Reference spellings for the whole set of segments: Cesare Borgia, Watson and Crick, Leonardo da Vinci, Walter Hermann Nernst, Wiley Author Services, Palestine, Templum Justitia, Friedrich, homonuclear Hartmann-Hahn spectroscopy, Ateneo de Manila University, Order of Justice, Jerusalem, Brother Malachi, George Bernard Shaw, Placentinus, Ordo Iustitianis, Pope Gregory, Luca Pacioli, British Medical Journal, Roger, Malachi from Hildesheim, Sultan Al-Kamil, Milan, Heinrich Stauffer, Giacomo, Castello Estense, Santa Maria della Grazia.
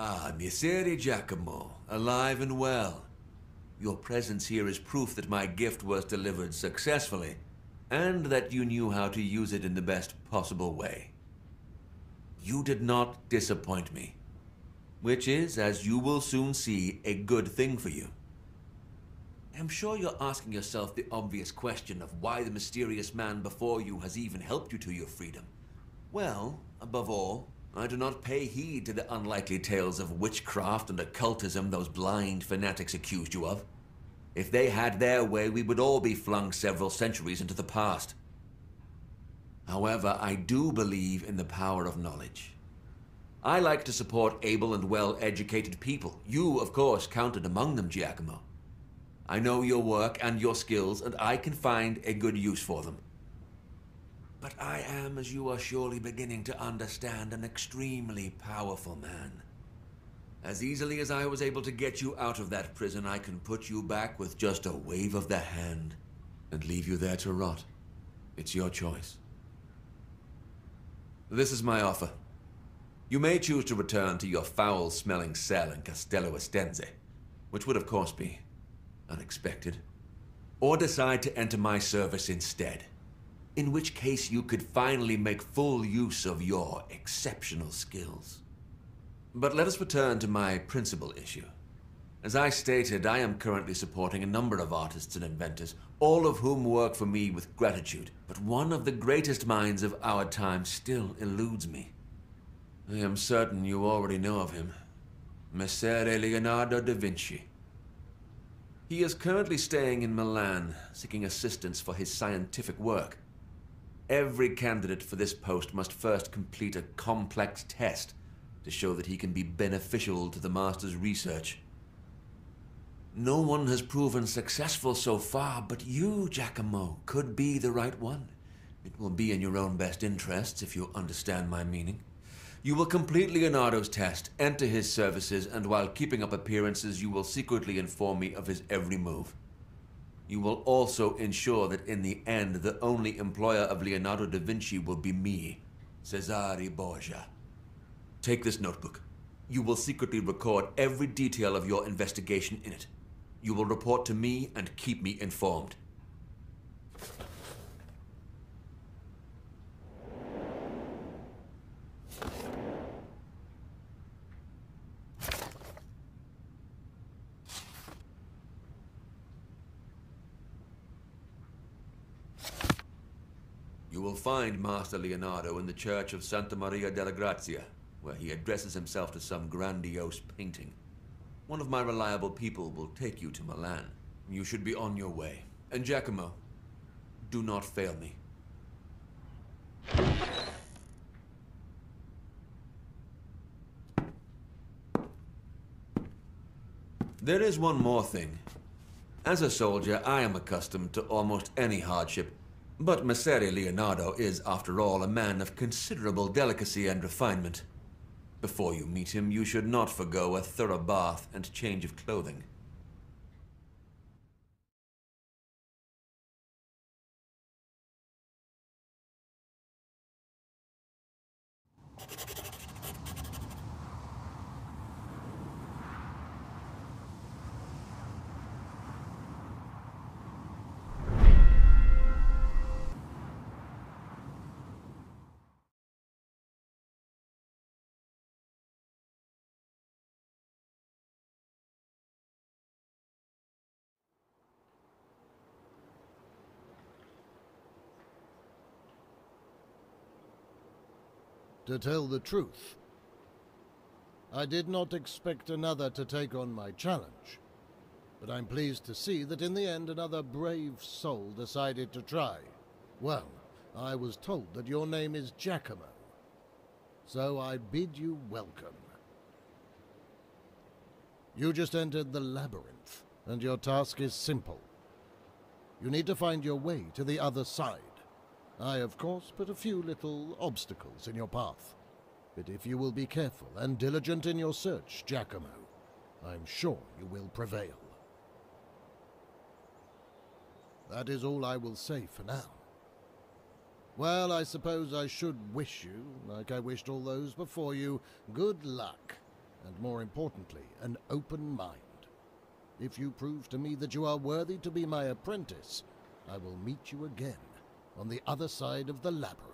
Ah, Miserere Giacomo, alive and well. Your presence here is proof that my gift was delivered successfully, and that you knew how to use it in the best possible way. You did not disappoint me, which is, as you will soon see, a good thing for you. I'm sure you're asking yourself the obvious question of why the mysterious man before you has even helped you to your freedom. Well, above all, I do not pay heed to the unlikely tales of witchcraft and occultism those blind fanatics accused you of. If they had their way, we would all be flung several centuries into the past. However, I do believe in the power of knowledge. I like to support able and well-educated people. You, of course, counted among them, Giacomo. I know your work and your skills, and I can find a good use for them. But I am, as you are surely beginning to understand, an extremely powerful man. As easily as I was able to get you out of that prison, I can put you back with just a wave of the hand and leave you there to rot. It's your choice. This is my offer. You may choose to return to your foul-smelling cell in Castello Estense, which would of course be unexpected, or decide to enter my service instead. In which case you could finally make full use of your exceptional skills. But let us return to my principal issue. As I stated, I am currently supporting a number of artists and inventors, all of whom work for me with gratitude. But one of the greatest minds of our time still eludes me. I am certain you already know of him. Messere Leonardo da Vinci. He is currently staying in Milan, seeking assistance for his scientific work. Every candidate for this post must first complete a complex test to show that he can be beneficial to the master's research. No one has proven successful so far, but you, Giacomo, could be the right one. It will be in your own best interests, if you understand my meaning. You will complete Leonardo's test, enter his services, and while keeping up appearances, you will secretly inform me of his every move. You will also ensure that in the end, the only employer of Leonardo da Vinci will be me, Cesare Borgia. Take this notebook. You will secretly record every detail of your investigation in it. You will report to me and keep me informed. You will find Master Leonardo in the church of Santa Maria della Grazia, where he addresses himself to some grandiose painting. One of my reliable people will take you to Milan. You should be on your way. And Giacomo, do not fail me. There is one more thing. As a soldier, I am accustomed to almost any hardship. But Messere Leonardo is, after all, a man of considerable delicacy and refinement. Before you meet him, you should not forgo a thorough bath and change of clothing. To tell the truth, I did not expect another to take on my challenge, but I'm pleased to see that in the end another brave soul decided to try. Well, I was told that your name is Giacomo, so I bid you welcome. You just entered the labyrinth, and your task is simple. You need to find your way to the other side. I, of course, put a few little obstacles in your path. But if you will be careful and diligent in your search, Giacomo, I'm sure you will prevail. That is all I will say for now. Well, I suppose I should wish you, like I wished all those before you, good luck and more importantly, an open mind. If you prove to me that you are worthy to be my apprentice, I will meet you again on the other side of the labyrinth.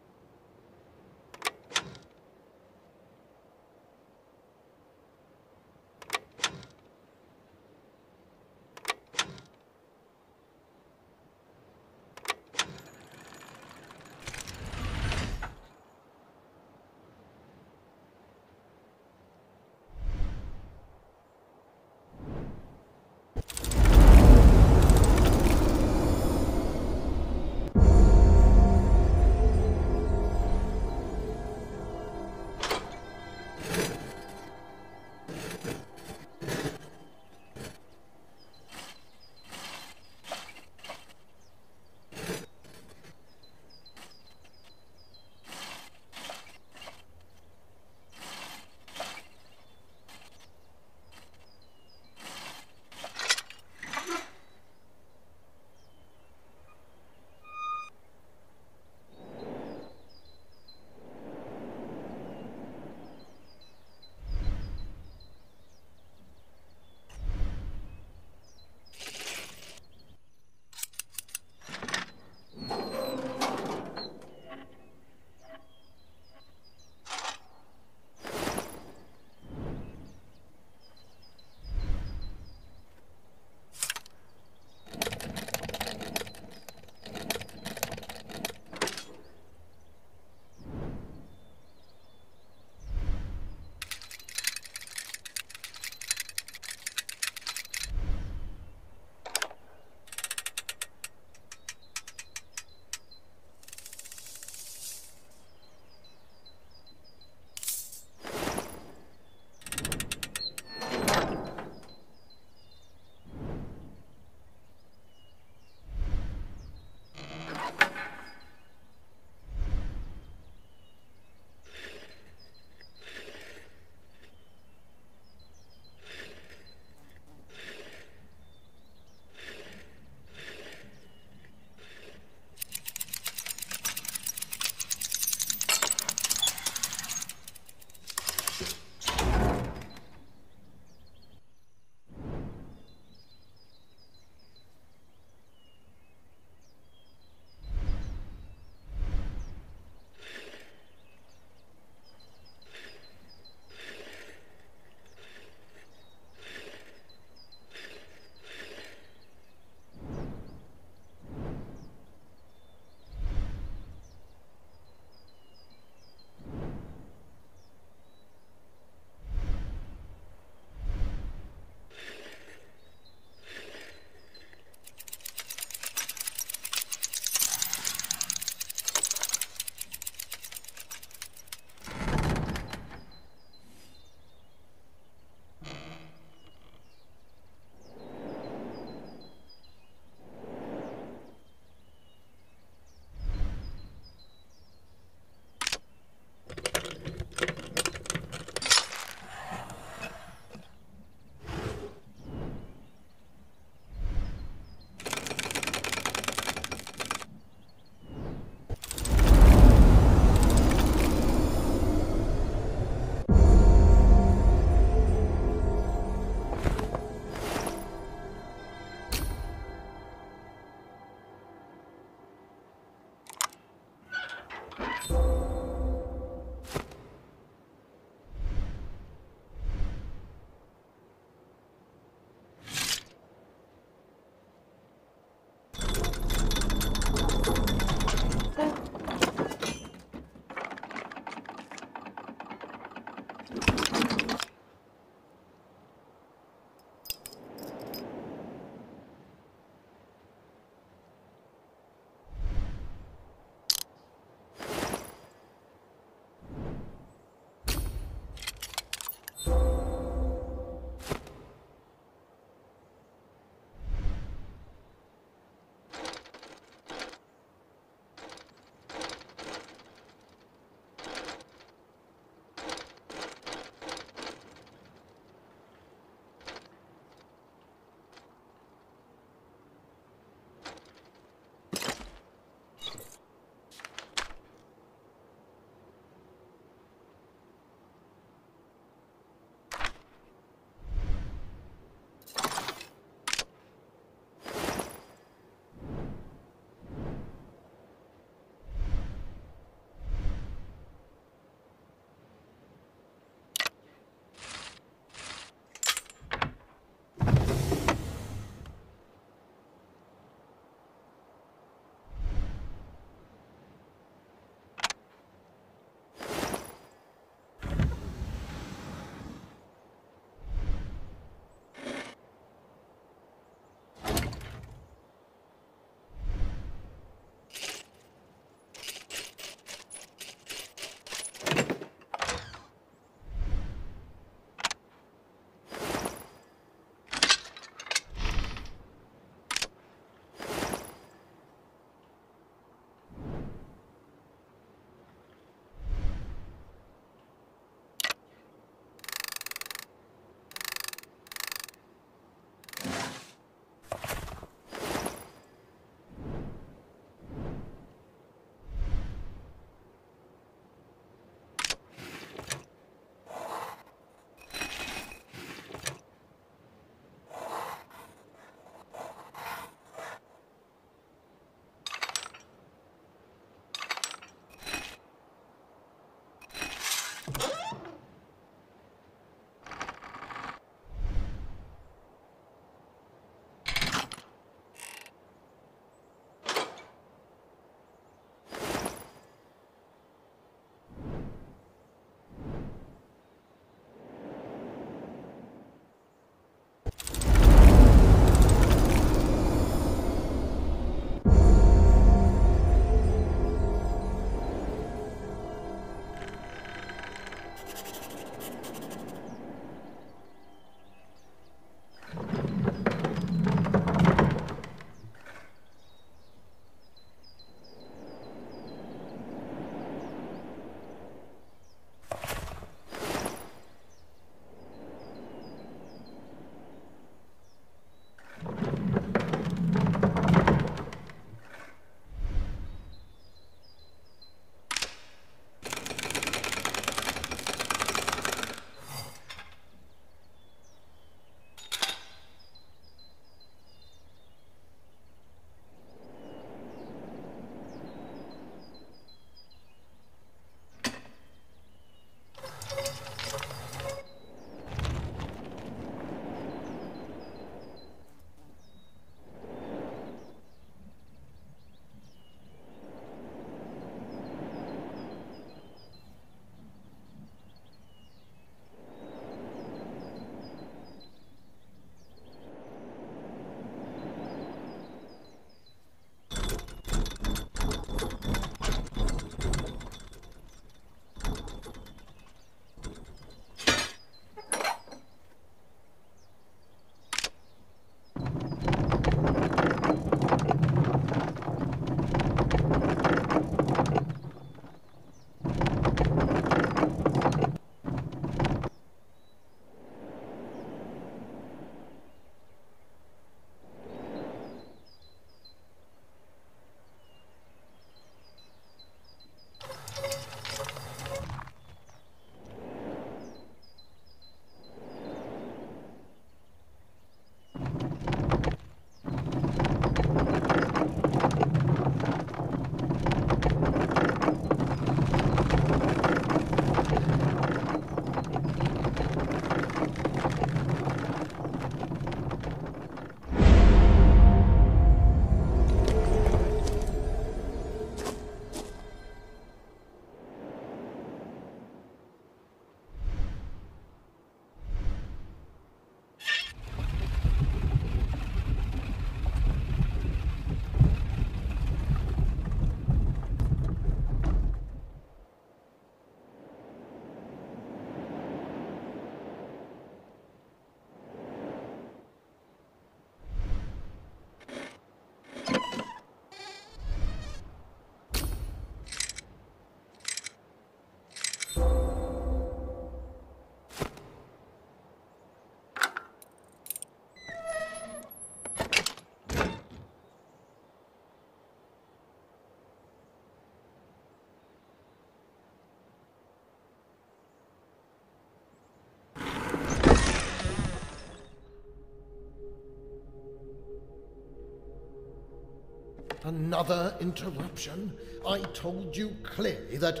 Another interruption? I told you clearly that...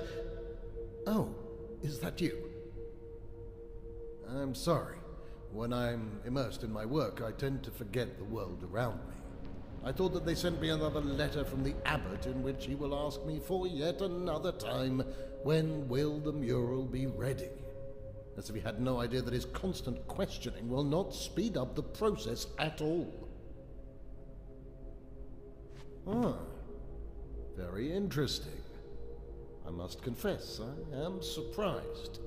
Oh, is that you? I'm sorry. When I'm immersed in my work, I tend to forget the world around me. I thought that they sent me another letter from the abbot in which he will ask me for yet another time, when will the mural be ready? As if he had no idea that his constant questioning will not speed up the process at all. Ah, very interesting. I must confess, I am surprised.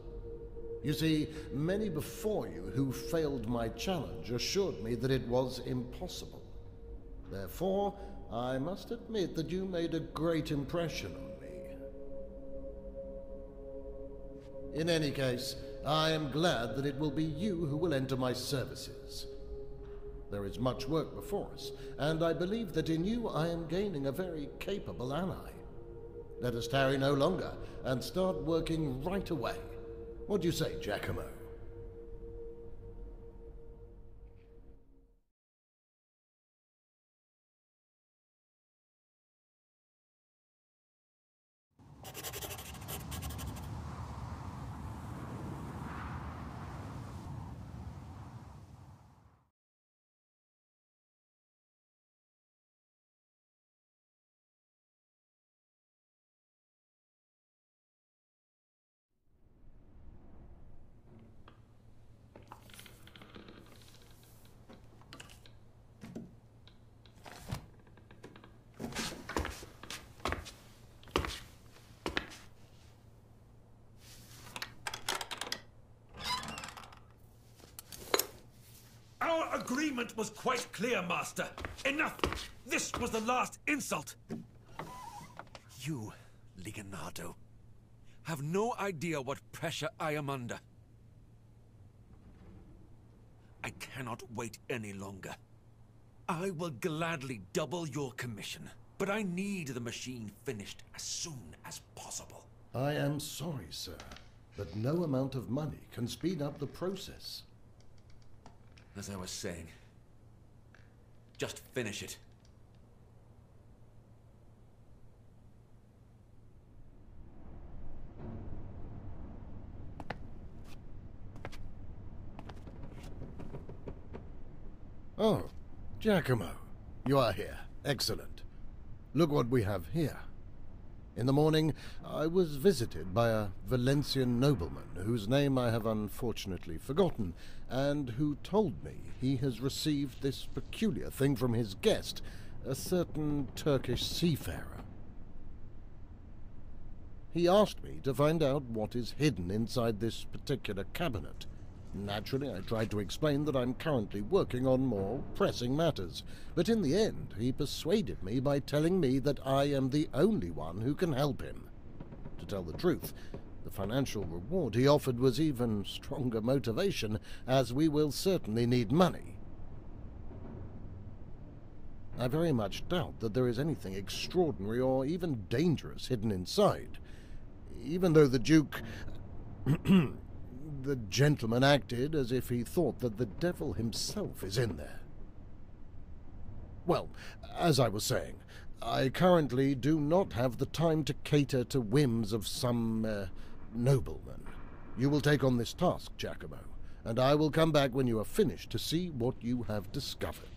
You see, many before you who failed my challenge assured me that it was impossible. Therefore, I must admit that you made a great impression on me. In any case, I am glad that it will be you who will enter my services. There is much work before us, and I believe that in you I am gaining a very capable ally. Let us tarry no longer, and start working right away. What do you say, Giacomo? The agreement was quite clear, Master. Enough! This was the last insult! You, Leonardo, have no idea what pressure I am under. I cannot wait any longer. I will gladly double your commission, but I need the machine finished as soon as possible. I am sorry, sir, but no amount of money can speed up the process. As I was saying, just finish it. Oh, Giacomo, you are here. Excellent. Look what we have here. In the morning, I was visited by a Valencian nobleman, whose name I have unfortunately forgotten, and who told me he has received this peculiar thing from his guest, a certain Turkish seafarer. He asked me to find out what is hidden inside this particular cabinet. Naturally, I tried to explain that I'm currently working on more pressing matters, but in the end, he persuaded me by telling me that I am the only one who can help him. To tell the truth, the financial reward he offered was even stronger motivation, as we will certainly need money. I very much doubt that there is anything extraordinary or even dangerous hidden inside, even though the Duke... The gentleman acted as if he thought that the devil himself is in there. Well, as I was saying, I currently do not have the time to cater to whims of some nobleman. You will take on this task, Giacomo, and I will come back when you are finished to see what you have discovered.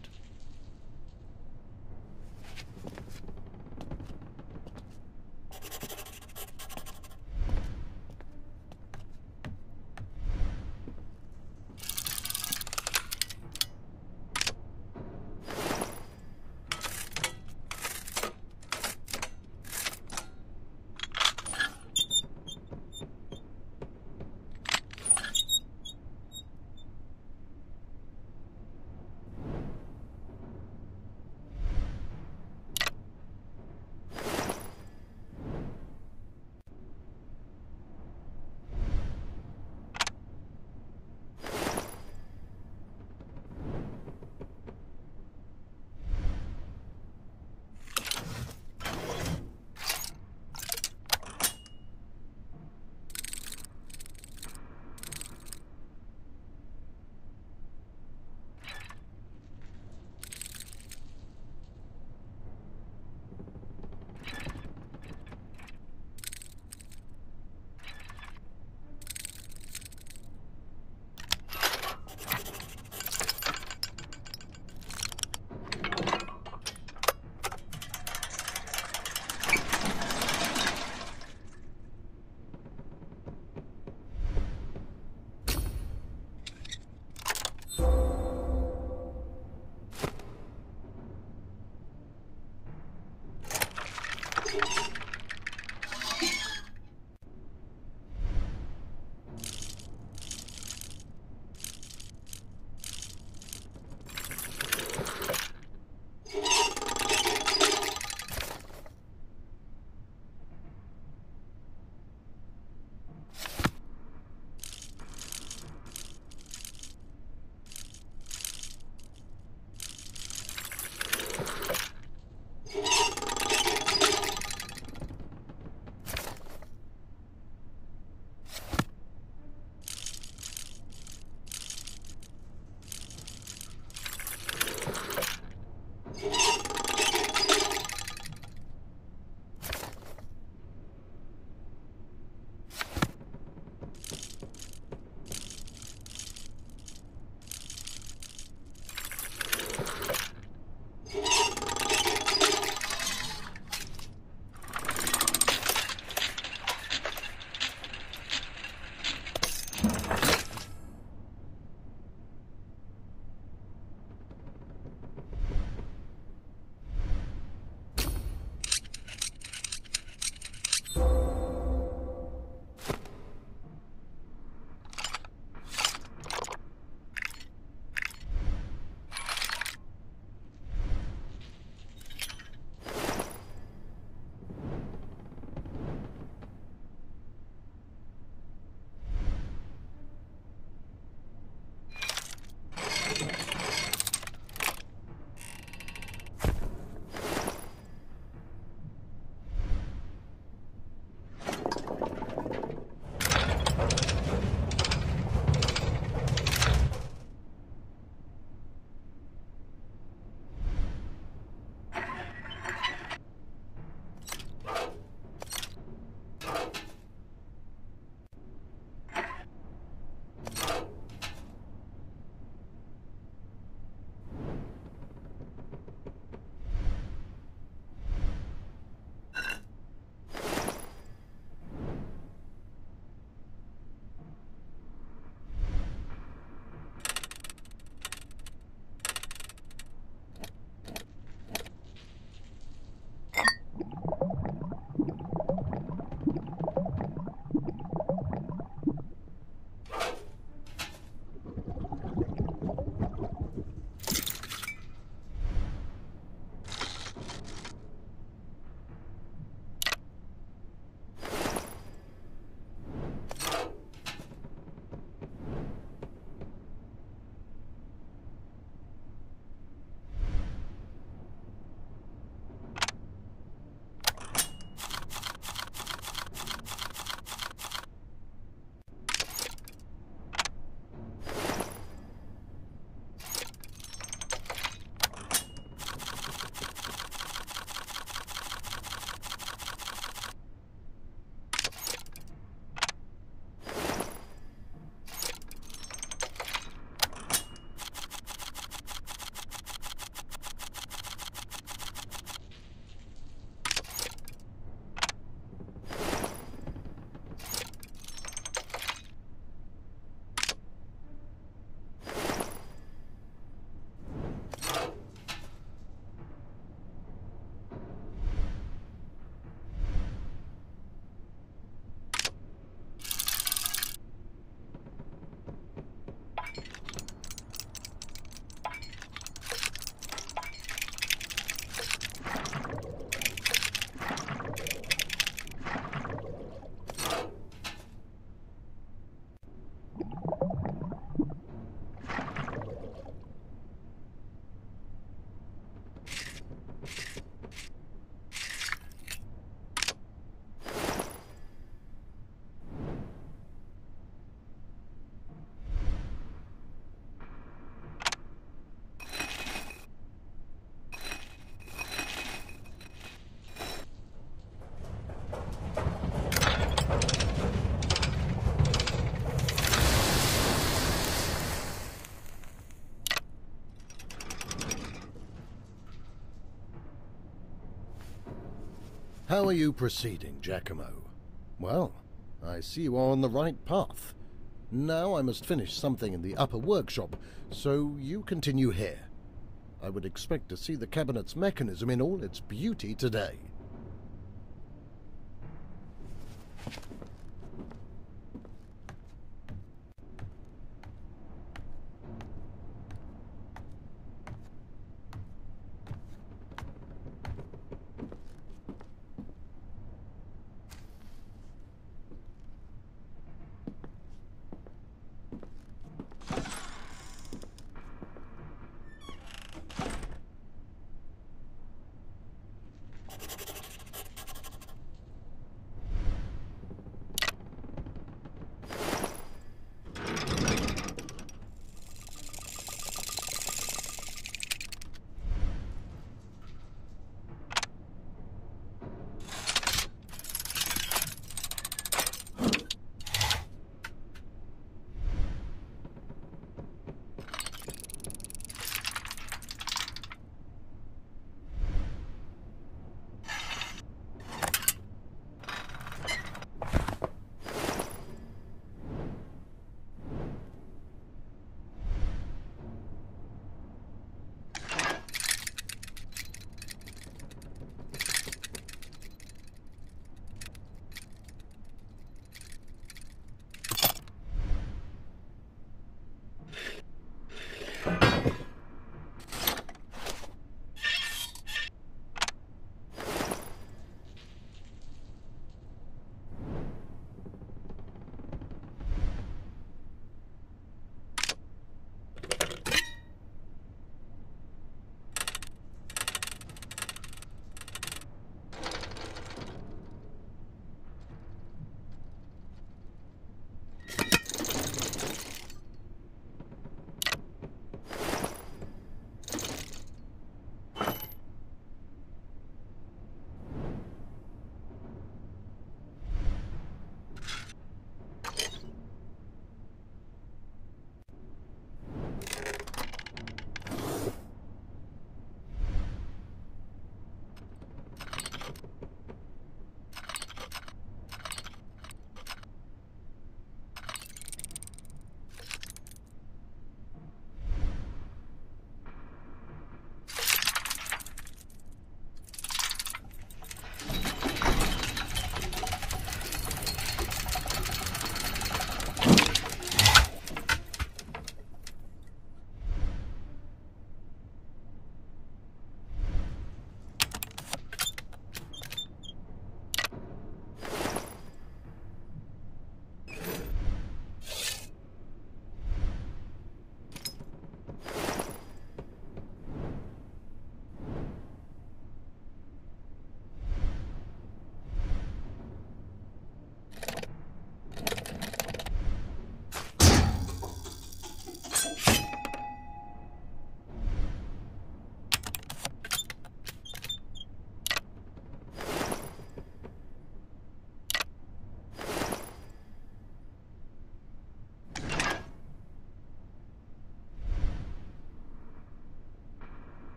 How are you proceeding, Giacomo? Well, I see you are on the right path. Now I must finish something in the upper workshop, so you continue here. I would expect to see the cabinet's mechanism in all its beauty today.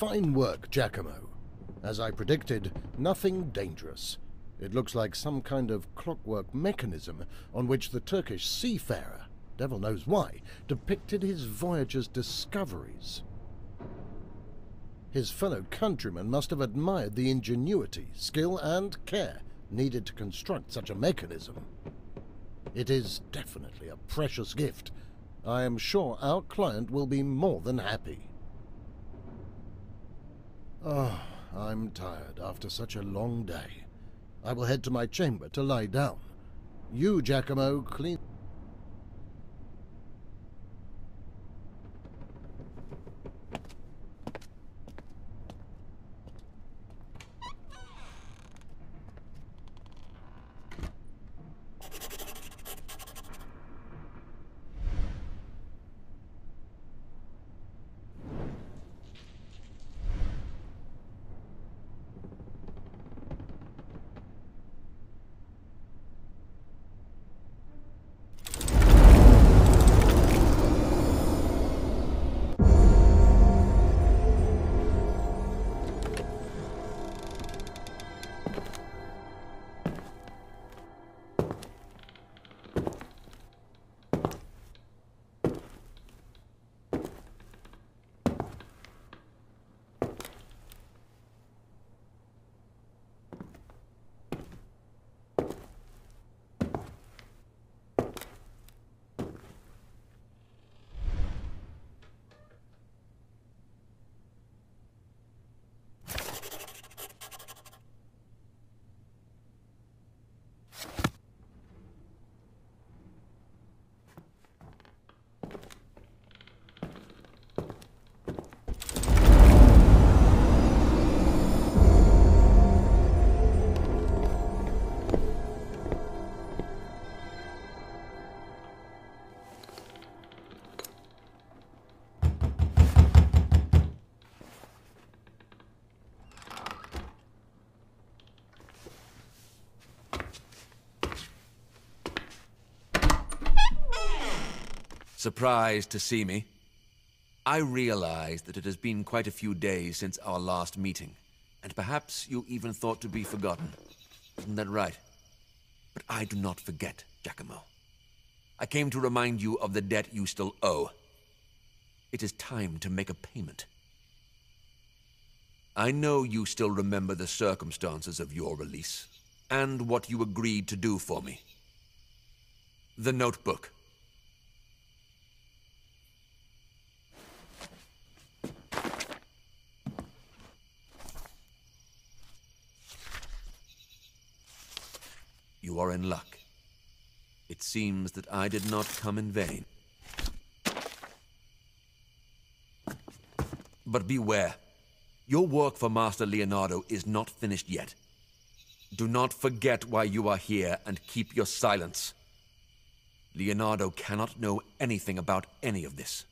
Fine work, Giacomo. As I predicted, nothing dangerous. It looks like some kind of clockwork mechanism on which the Turkish seafarer, devil knows why, depicted his voyage's discoveries. His fellow countrymen must have admired the ingenuity, skill and care needed to construct such a mechanism. It is definitely a precious gift. I am sure our client will be more than happy. Oh, I'm tired after such a long day. I will head to my chamber to lie down. You, Giacomo, clean... Surprised to see me? I realize that it has been quite a few days since our last meeting, and perhaps you even thought to be forgotten. Isn't that right? But I do not forget, Giacomo. I came to remind you of the debt you still owe. It is time to make a payment. I know you still remember the circumstances of your release, and what you agreed to do for me. The notebook. You are in luck. It seems that I did not come in vain. But beware. Your work for Master Leonardo is not finished yet. Do not forget why you are here and keep your silence. Leonardo cannot know anything about any of this.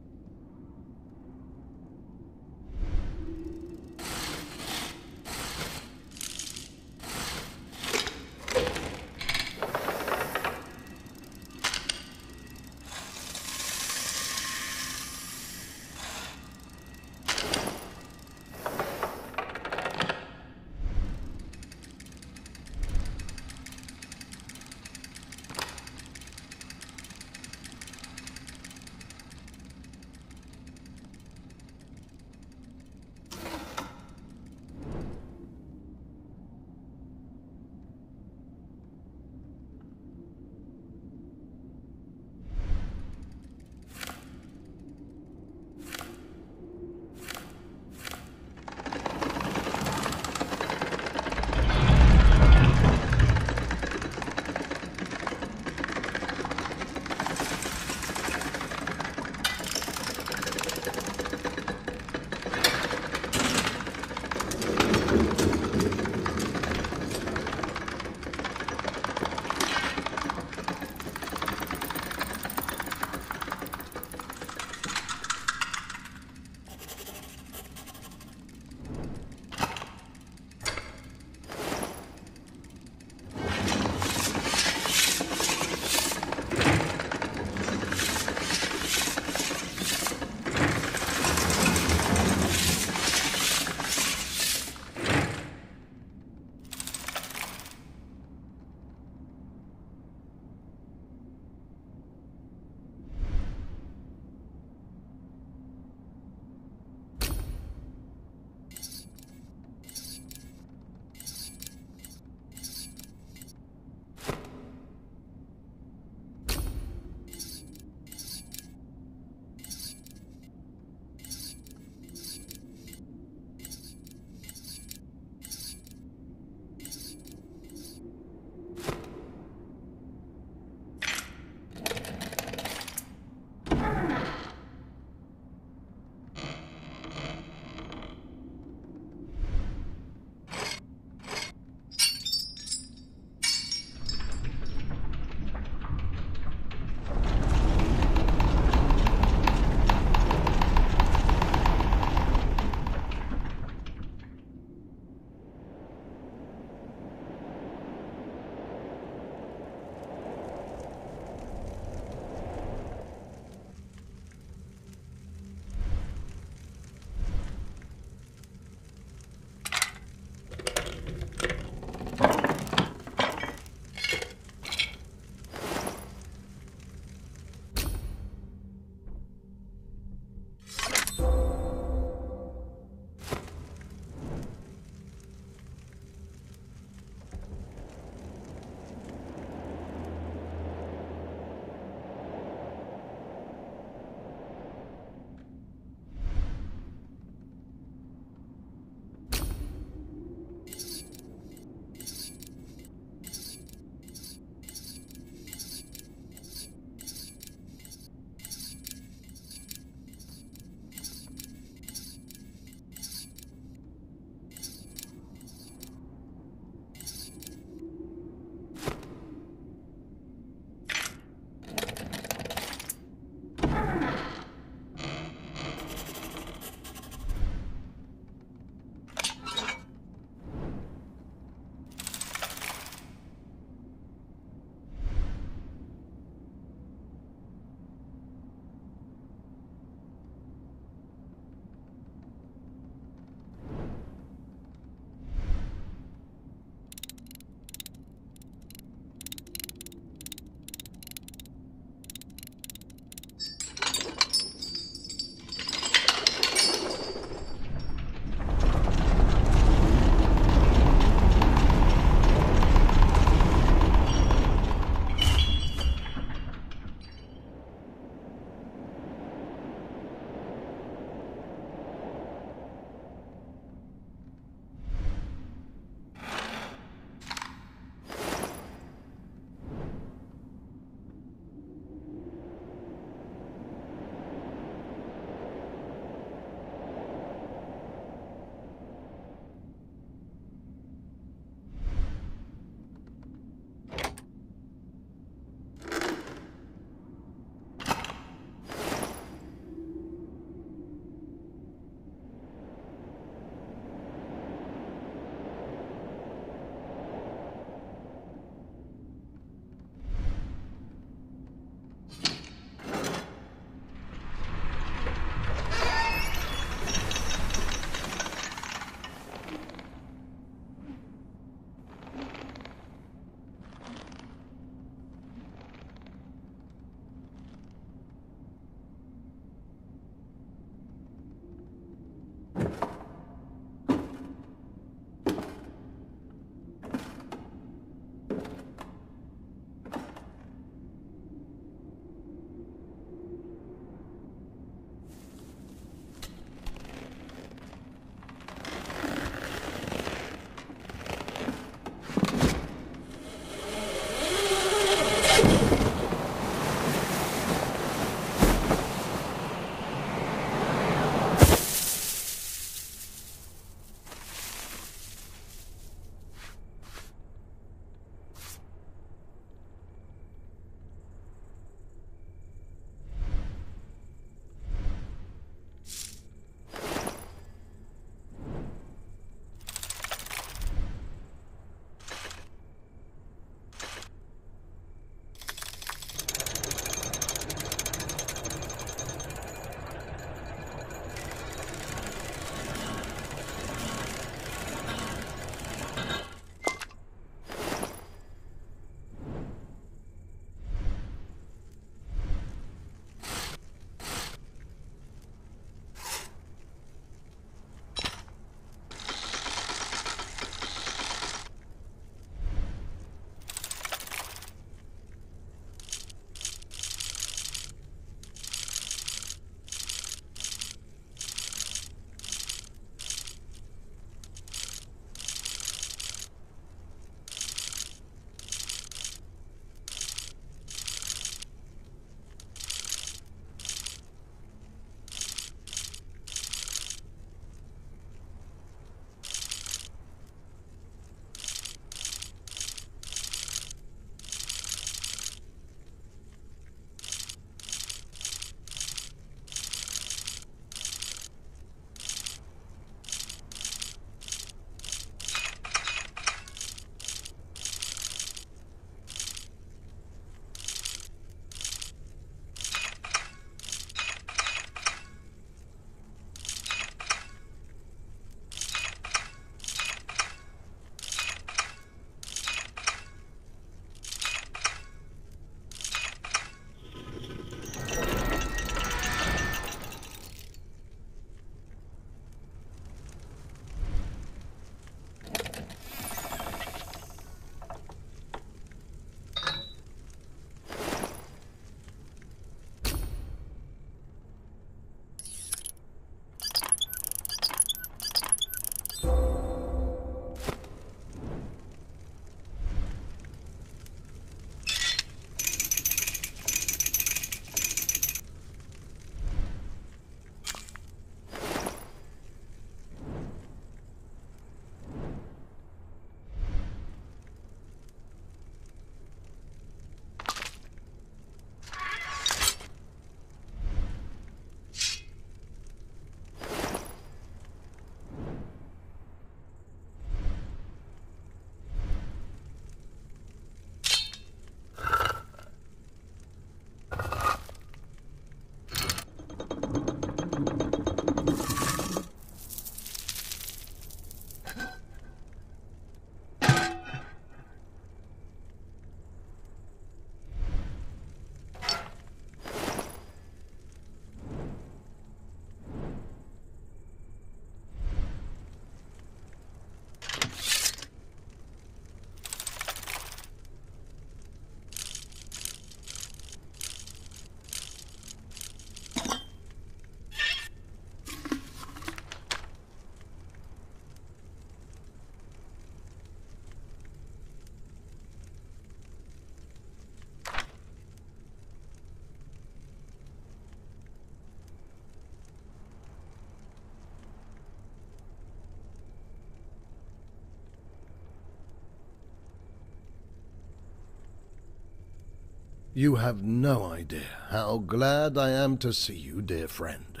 You have no idea how glad I am to see you, dear friend.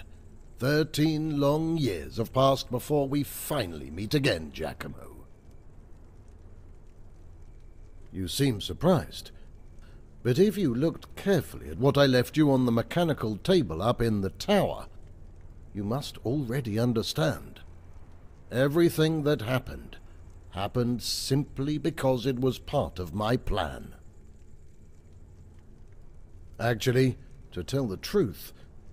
13 long years have passed before we finally meet again, Giacomo. You seem surprised, but if you looked carefully at what I left you on the mechanical table up in the tower, you must already understand. Everything that happened, happened simply because it was part of my plan. Actually, to tell the truth,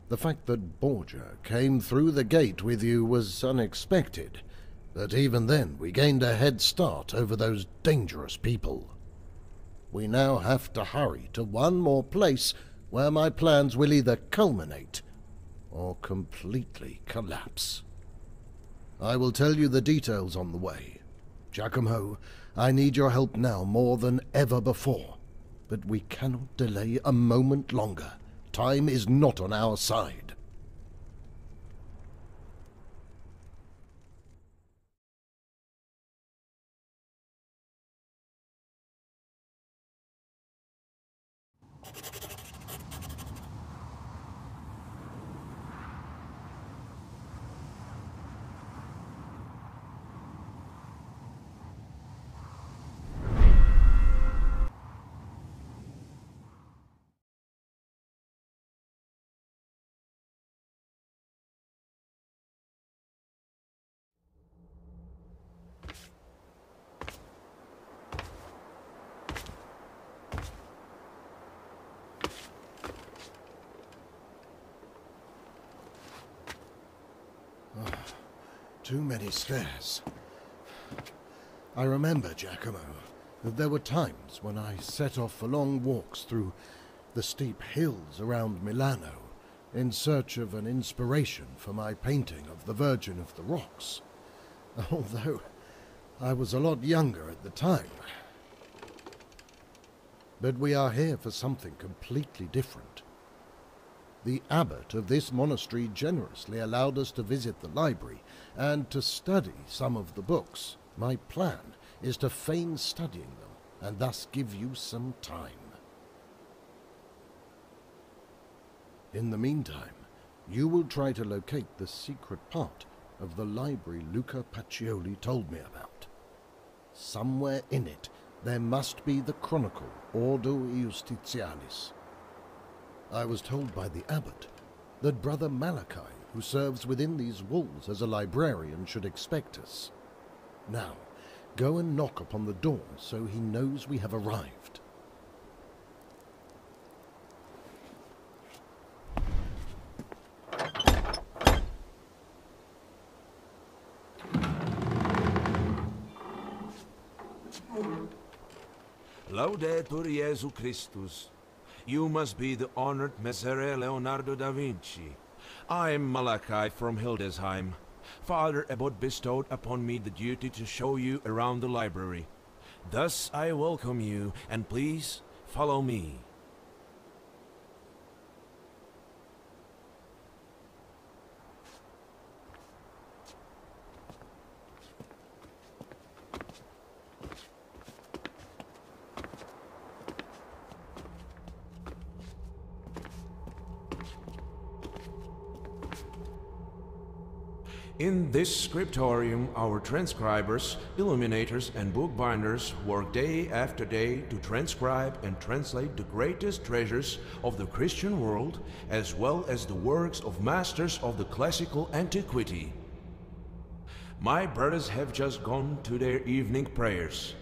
the fact that Borgia came through the gate with you was unexpected, but even then we gained a head start over those dangerous people. We now have to hurry to one more place where my plans will either culminate or completely collapse. I will tell you the details on the way. Giacomo, I need your help now more than ever before. But we cannot delay a moment longer. Time is not on our side. Too many stairs. I remember, Giacomo, that there were times when I set off for long walks through the steep hills around Milano in search of an inspiration for my painting of the Virgin of the Rocks, although I was a lot younger at the time. But we are here for something completely different. The abbot of this monastery generously allowed us to visit the library and to study some of the books. My plan is to feign studying them and thus give you some time. In the meantime, you will try to locate the secret part of the library Luca Pacioli told me about. Somewhere in it, there must be the chronicle Ordo Iustitianis. I was told by the abbot that Brother Malachi, who serves within these walls as a librarian, should expect us. Now, go and knock upon the door so he knows we have arrived. Laudetur Jesu Christus. You must be the honored Messere Leonardo da Vinci. I am Malachi from Hildesheim. Father Abbot bestowed upon me the duty to show you around the library. Thus I welcome you, and please follow me. In this scriptorium, our transcribers, illuminators, and bookbinders work day after day to transcribe and translate the greatest treasures of the Christian world, as well as the works of masters of the classical antiquity. My brothers have just gone to their evening prayers.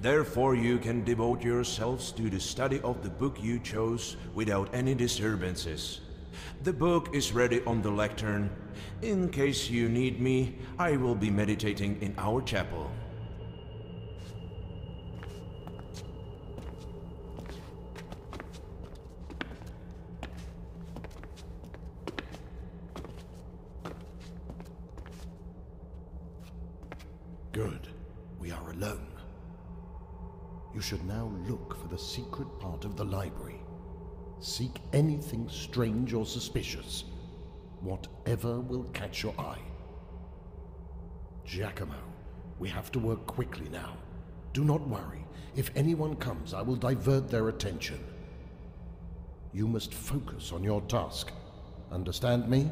Therefore, you can devote yourselves to the study of the book you chose without any disturbances. The book is ready on the lectern. In case you need me, I will be meditating in our chapel. Good. We are alone. You should now look for the secret part of the library. Seek anything strange or suspicious, whatever will catch your eye. Giacomo, we have to work quickly now. Do not worry. If anyone comes, I will divert their attention. You must focus on your task. Understand me?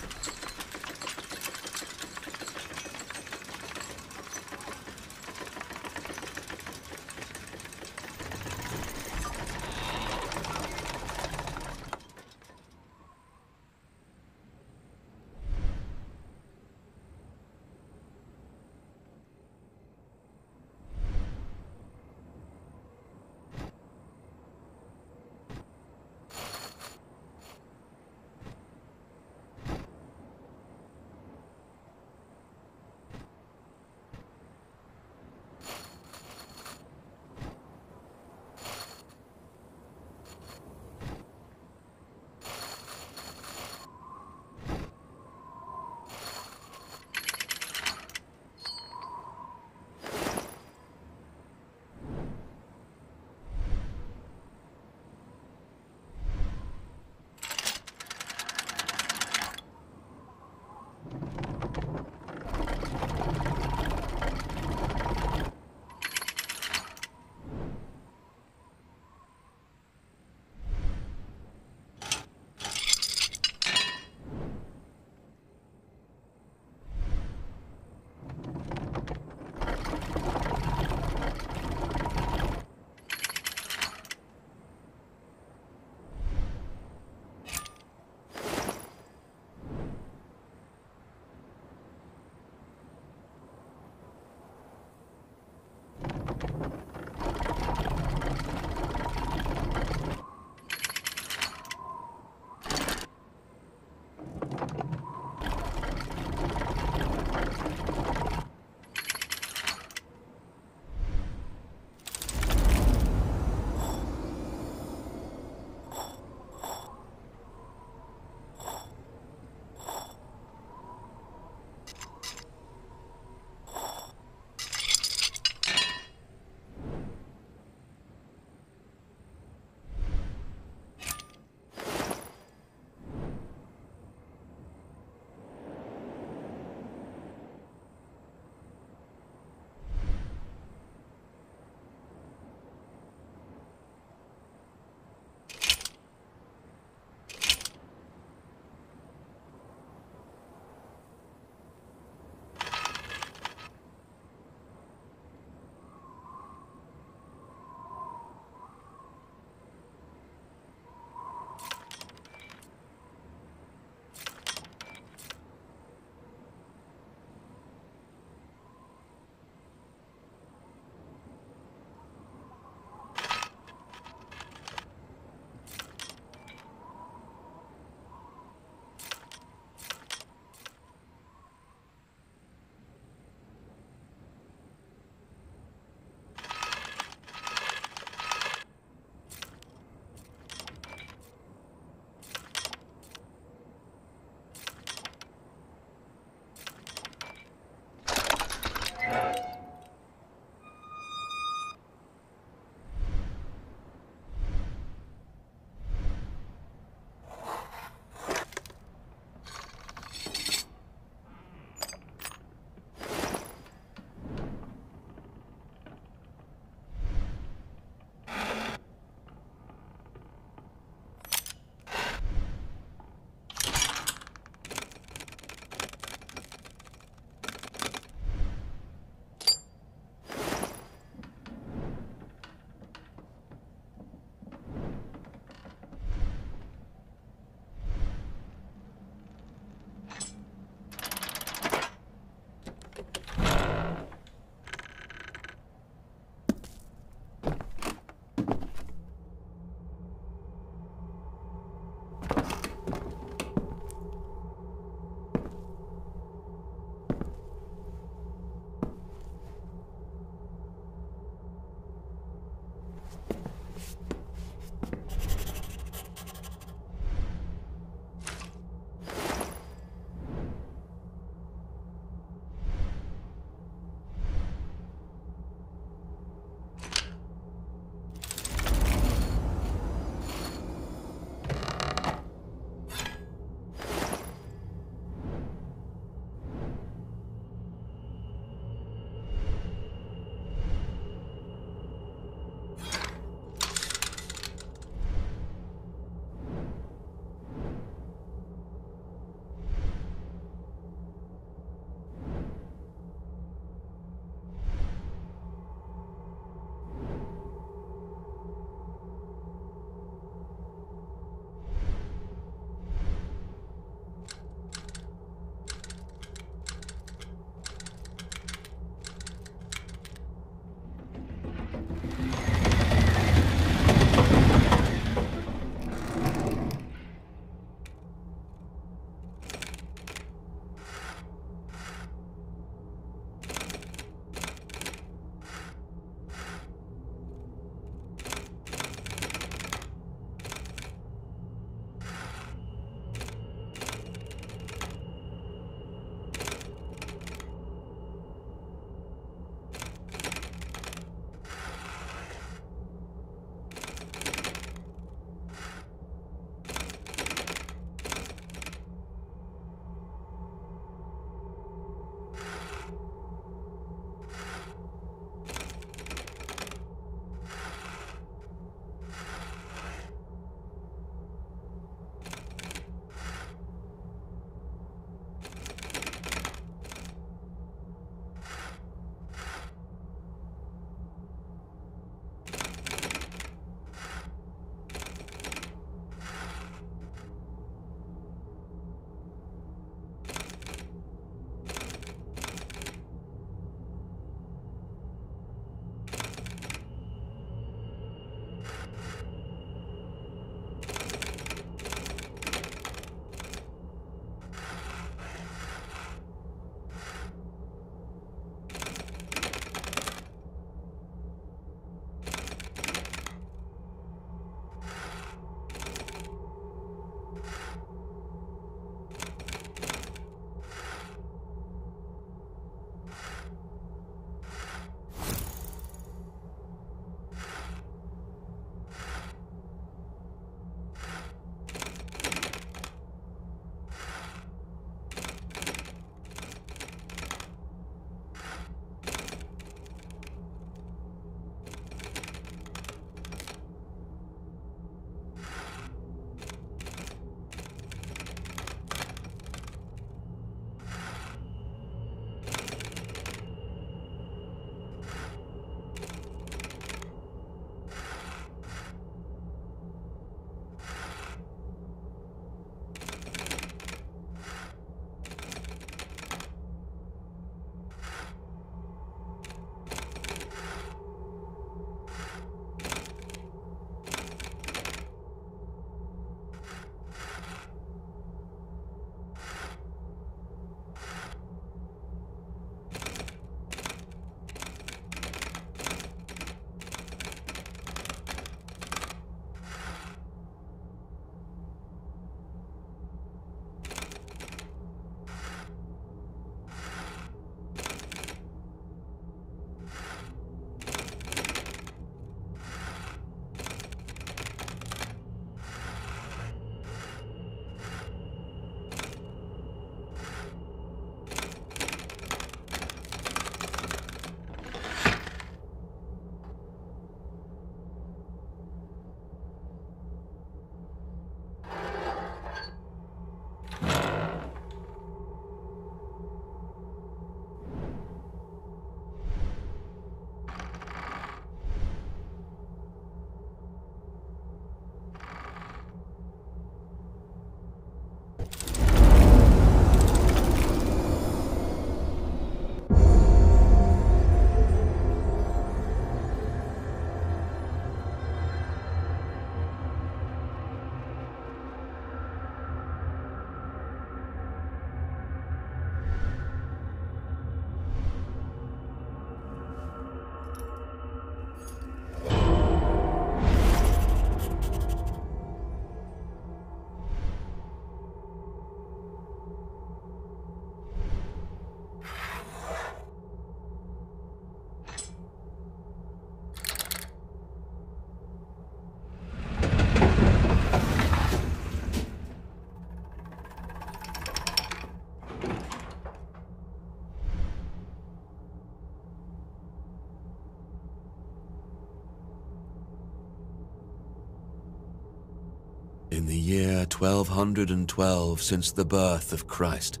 1212 since the birth of Christ,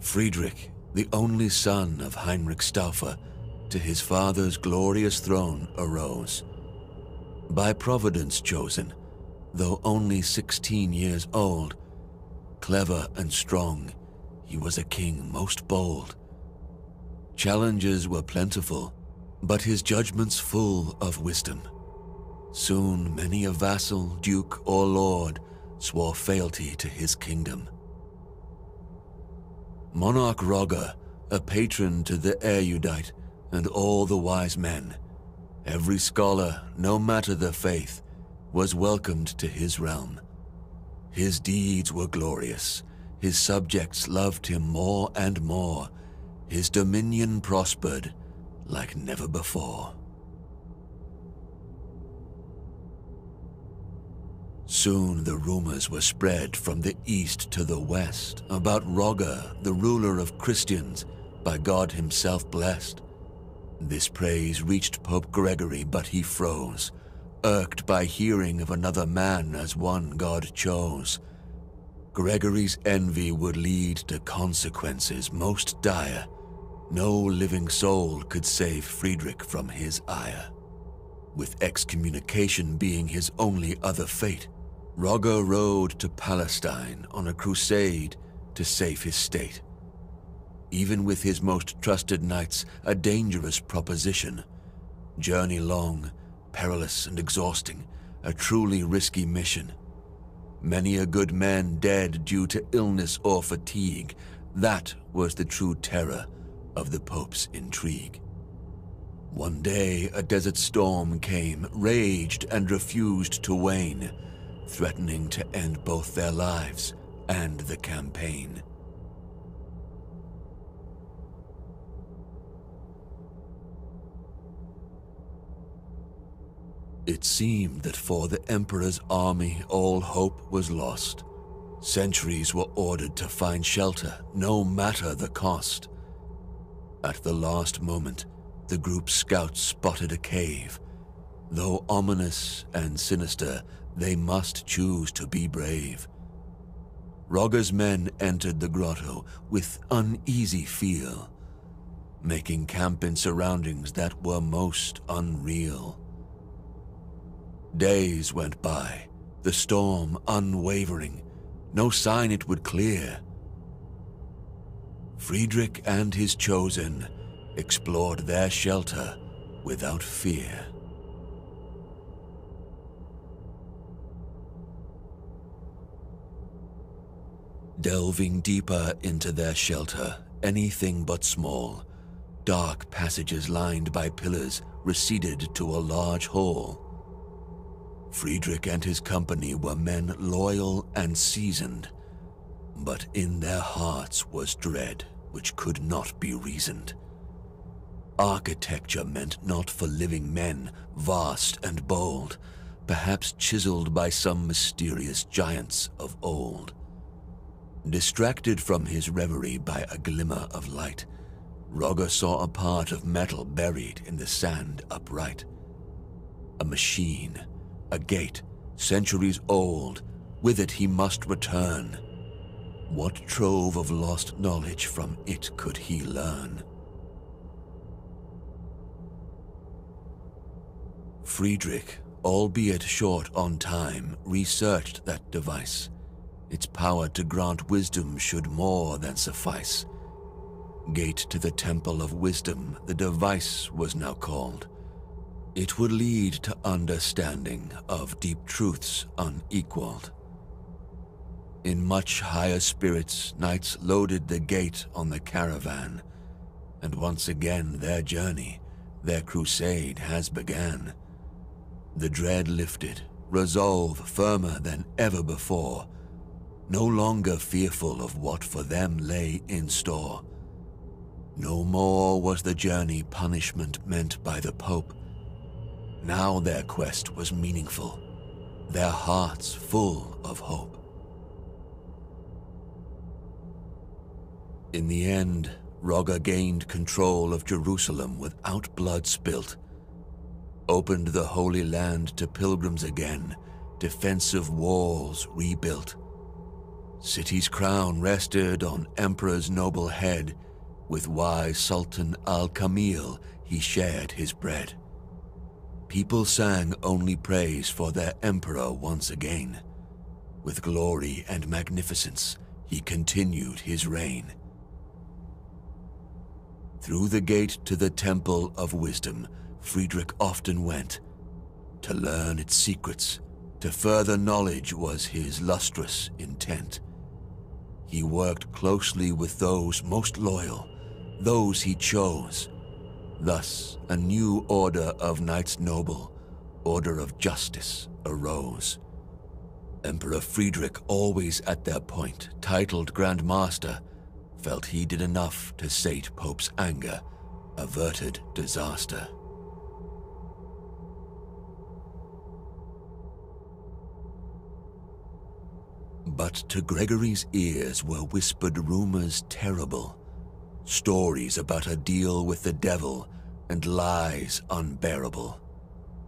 Friedrich, the only son of Heinrich Stauffer, to his father's glorious throne arose. By providence chosen, though only 16 years old, clever and strong, he was a king most bold. Challenges were plentiful, but his judgments full of wisdom. Soon many a vassal, duke, or lord swore fealty to his kingdom. Monarch Roger, a patron to the erudite and all the wise men, every scholar, no matter their faith, was welcomed to his realm. His deeds were glorious, his subjects loved him more and more, his dominion prospered like never before. Soon the rumors were spread from the east to the west about Roger, the ruler of Christians, by God himself blessed. This praise reached Pope Gregory, but he froze, irked by hearing of another man as one God chose. Gregory's envy would lead to consequences most dire. No living soul could save Friedrich from his ire. With excommunication being his only other fate, Roger rode to Palestine on a crusade to save his state. Even with his most trusted knights, a dangerous proposition. Journey long, perilous and exhausting, a truly risky mission. Many a good man dead due to illness or fatigue. That was the true terror of the Pope's intrigue. One day a desert storm came, raged and refused to wane, threatening to end both their lives and the campaign. It seemed that for the Emperor's army all hope was lost. Sentries were ordered to find shelter, no matter the cost. At the last moment, the group's scouts spotted a cave. Though ominous and sinister, they must choose to be brave. Roger's men entered the grotto with uneasy feel, making camp in surroundings that were most unreal. Days went by, the storm unwavering, no sign it would clear. Friedrich and his chosen explored their shelter without fear. Delving deeper into their shelter, anything but small, dark passages lined by pillars receded to a large hall. Friedrich and his company were men loyal and seasoned, but in their hearts was dread which could not be reasoned. Architecture meant not for living men, vast and bold, perhaps chiseled by some mysterious giants of old. Distracted from his reverie by a glimmer of light, Roger saw a part of metal buried in the sand upright. A machine, a gate, centuries old, with it he must return. What trove of lost knowledge from it could he learn? Friedrich, albeit short on time, researched that device. Its power to grant wisdom should more than suffice. Gate to the Temple of Wisdom, the device was now called. It would lead to understanding of deep truths unequaled. In much higher spirits, knights loaded the gate on the caravan, and once again their journey, their crusade has begun. The dread lifted, resolve firmer than ever before, no longer fearful of what for them lay in store. No more was the journey punishment meant by the Pope. Now their quest was meaningful, their hearts full of hope. In the end, Roger gained control of Jerusalem without blood spilt, opened the Holy Land to pilgrims again, defensive walls rebuilt. City's crown rested on Emperor's noble head. With wise Sultan Al-Kamil he shared his bread. People sang only praise for their emperor once again. With glory and magnificence he continued his reign. Through the gate to the Temple of Wisdom, Friedrich often went. To learn its secrets, to further knowledge was his lustrous intent. He worked closely with those most loyal, those he chose. Thus, a new order of knights noble, Order of Justice, arose. Emperor Friedrich, always at their point, titled Grand Master, felt he did enough to sate Pope's anger, averted disaster. But to Gregory's ears were whispered rumors terrible, stories about a deal with the devil and lies unbearable,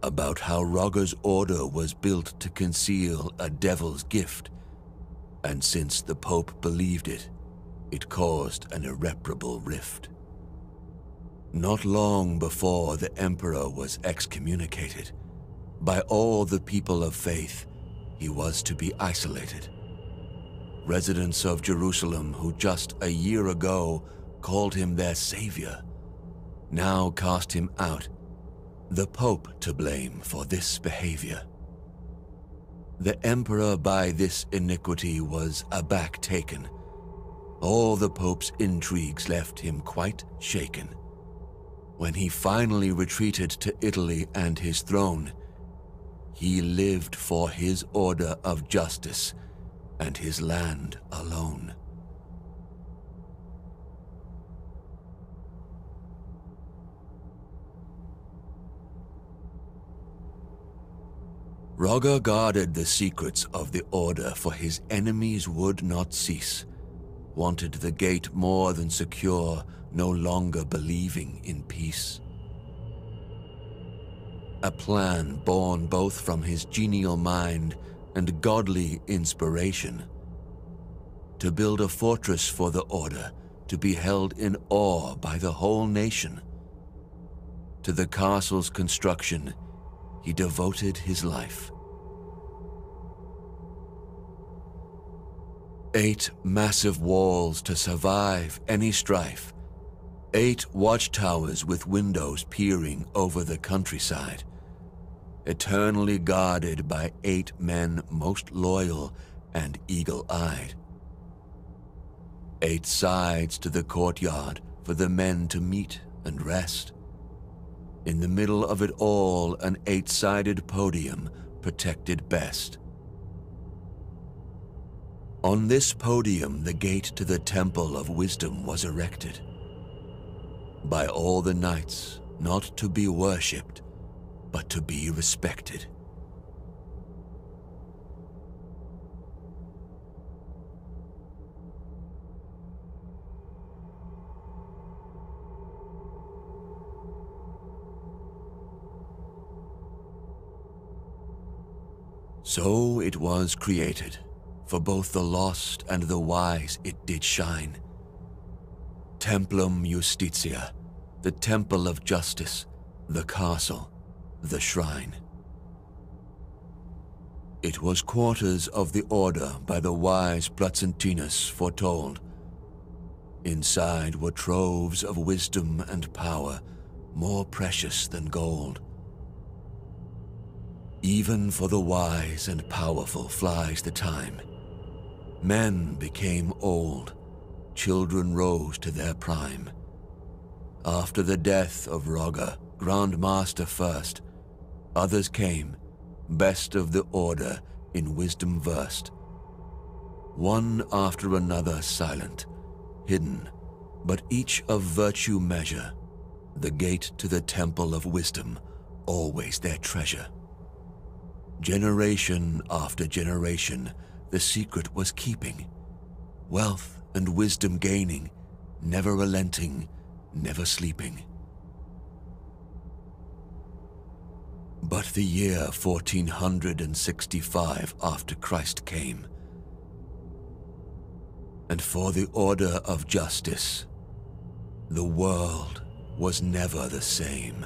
about how Roger's order was built to conceal a devil's gift, and since the Pope believed it, it caused an irreparable rift. Not long before the Emperor was excommunicated, by all the people of faith, he was to be isolated. Residents of Jerusalem who just a year ago called him their savior, now cast him out, the Pope to blame for this behavior. The Emperor by this iniquity was aback taken. All the Pope's intrigues left him quite shaken. When he finally retreated to Italy and his throne, he lived for his order of justice and his land alone. Roger guarded the secrets of the order, for his enemies would not cease, wanted the gate more than secure, no longer believing in peace. A plan born both from his genial mind and godly inspiration. To build a fortress for the order, to be held in awe by the whole nation. To the castle's construction, he devoted his life. 8 massive walls to survive any strife. 8 watchtowers with windows peering over the countryside. Eternally guarded by 8 men most loyal and eagle-eyed. 8 sides to the courtyard for the men to meet and rest. In the middle of it all, an 8-sided podium protected best. On this podium, the gate to the Temple of Wisdom was erected. By all the knights, not to be worshipped, but to be respected. So it was created, for both the lost and the wise it did shine. Templum Justitia, the Temple of Justice, the castle, the shrine. It was quarters of the order by the wise Placentinus foretold. Inside were troves of wisdom and power, more precious than gold. Even for the wise and powerful flies the time. Men became old, children rose to their prime. After the death of Roger, Grand Master first, others came, best of the order in wisdom versed. One after another silent, hidden, but each of virtue measure, the gate to the Temple of Wisdom, always their treasure. Generation after generation, the secret was keeping, wealth and wisdom gaining, never relenting, never sleeping. But the year 1465 after Christ came. and for the Order of Justice. The world was never the same.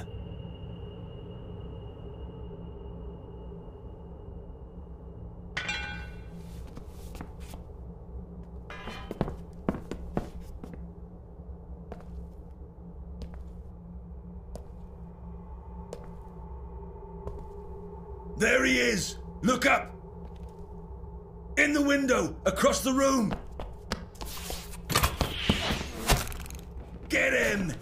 There he is! Look up! In the window, across the room! Get him!